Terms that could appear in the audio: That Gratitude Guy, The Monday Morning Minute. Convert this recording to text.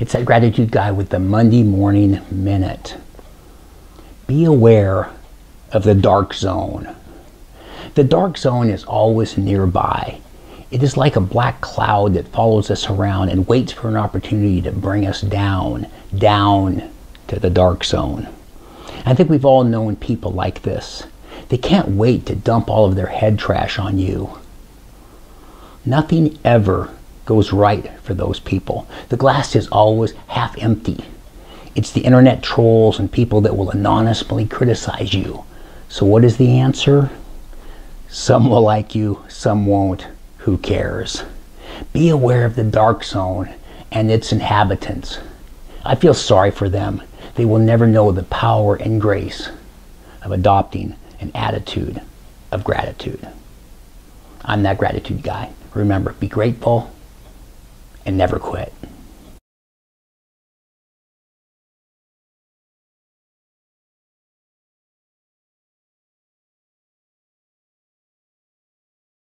It's That Gratitude Guy with the Monday Morning Minute. Be aware of the dark zone. The dark zone is always nearby. It is like a black cloud that follows us around and waits for an opportunity to bring us down to the dark zone. I think we've all known people like this. They can't wait to dump all of their head trash on you. Nothing ever goes right for those people. The glass is always half empty. It's the internet trolls and people that will anonymously criticize you. So what is the answer? Some will like you, some won't. Who cares? Be aware of the dark zone and its inhabitants. I feel sorry for them. They will never know the power and grace of adopting an attitude of gratitude. I'm That Gratitude Guy. Remember, be grateful and never quit.